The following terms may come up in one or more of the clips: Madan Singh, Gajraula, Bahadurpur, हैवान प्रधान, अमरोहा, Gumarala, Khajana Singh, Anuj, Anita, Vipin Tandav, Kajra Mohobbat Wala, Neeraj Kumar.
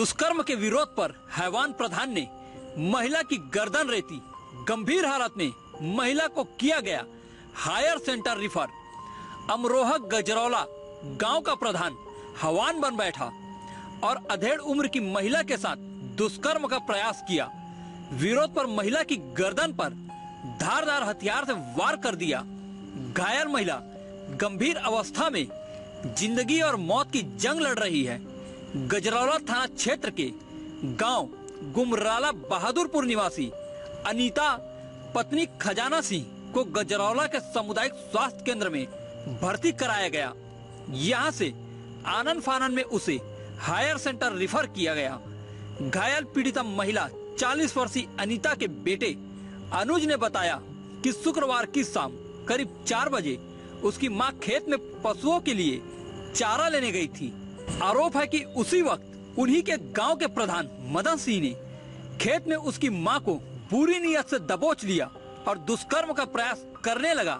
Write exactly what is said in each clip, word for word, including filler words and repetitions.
दुष्कर्म के विरोध पर हैवान प्रधान ने महिला की गर्दन रेती, गंभीर हालत में महिला को किया गया higher centre refer. अमरोहा Gajraula गांव का प्रधान हैवान बन बैठा और अधेड़ उम्र की महिला के साथ दुष्कर्म का प्रयास किया। विरोध पर महिला की गर्दन पर धारदार हथियार से वार कर दिया। घायल महिला गंभीर अवस्था में जिंदगी और मौत की जंग लड़ रही है। गजरौला थाना क्षेत्र के गांव गुमराला बहादुरपुर निवासी अनीता पत्नी खजाना सिंह को गजरौला के सामुदायिक स्वास्थ्य केंद्र में भर्ती कराया गया। यहाँ से आनन फानन में उसे हायर सेंटर रिफर किया गया। घायल पीड़िता महिला चालीस वर्षीय अनीता के बेटे अनुज ने बताया कि शुक्रवार की शाम करीब चार बजे उसकी मां खेत में पशुओं के लिए चारा लेने गई थी। आरोप है कि उसी वक्त उन्हीं के गांव के प्रधान मदन सिंह ने खेत में उसकी मां को बुरी नीयत से दबोच लिया और दुष्कर्म का प्रयास करने लगा।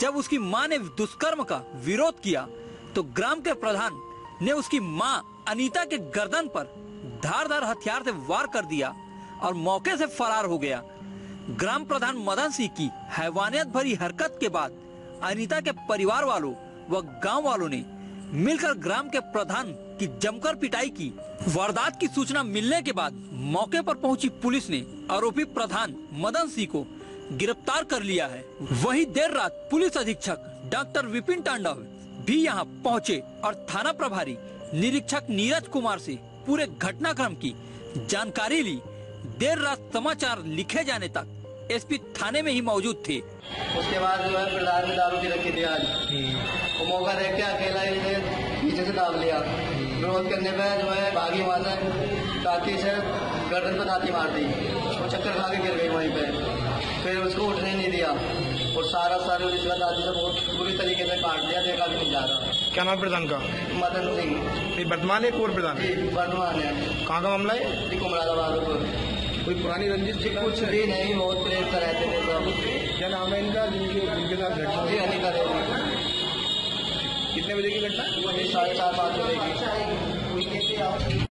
जब उसकी मां ने दुष्कर्म का विरोध किया तो ग्राम के प्रधान ने उसकी मां अनीता के गर्दन पर धारदार हथियार से वार कर दिया और मौके से फरार हो गया। ग्राम प्रधान मदन सिंह की हैवानियत भरी हरकत के बाद अनीता के परिवार वालों व गांव वालों ने मिलकर ग्राम के प्रधान की जमकर पिटाई की। वारदात की सूचना मिलने के बाद मौके पर पहुंची पुलिस ने आरोपी प्रधान मदन सिंह को गिरफ्तार कर लिया है। वहीं देर रात पुलिस अधीक्षक डॉक्टर विपिन तांडव भी यहां पहुंचे और थाना प्रभारी निरीक्षक नीरज कुमार से पूरे घटनाक्रम की जानकारी ली। देर रात समाचार लिखे जाने तक एसपी थाने में ही मौजूद थे। उसके बाद जो है प्रधान ने दारू की रखी थी आज, वो मौका देख के अकेला ही इसे पीछे से दाब लिया। विरोध करने पे जो है भागी वहाँ से, ताकि इसे गर्दन पर लाती मार दी और चक्कर खा के गिर गई वहीं पे। फिर उसको उठने नहीं दिया और सारा सारे इसका दादी से बहुत बुरी तरीके से काट दिया। देखा भी नहीं जा रहा। क्या नाम प्रधान का? मदन सिंह। वर्तमान है पूर्व प्रधान? वर्तमान है। कहाँ का मामला है? गुमराला बहादुरपुर। कोई पुरानी रंजिश थी? कुछ भी नहीं, बहुत प्रेम से रहते थे सब। क्या नाम है इनका जिनके जिनके साथ घटना? जी अनिता देवी। कितने बजे की घटना? साढ़े चार पाँच बजे की।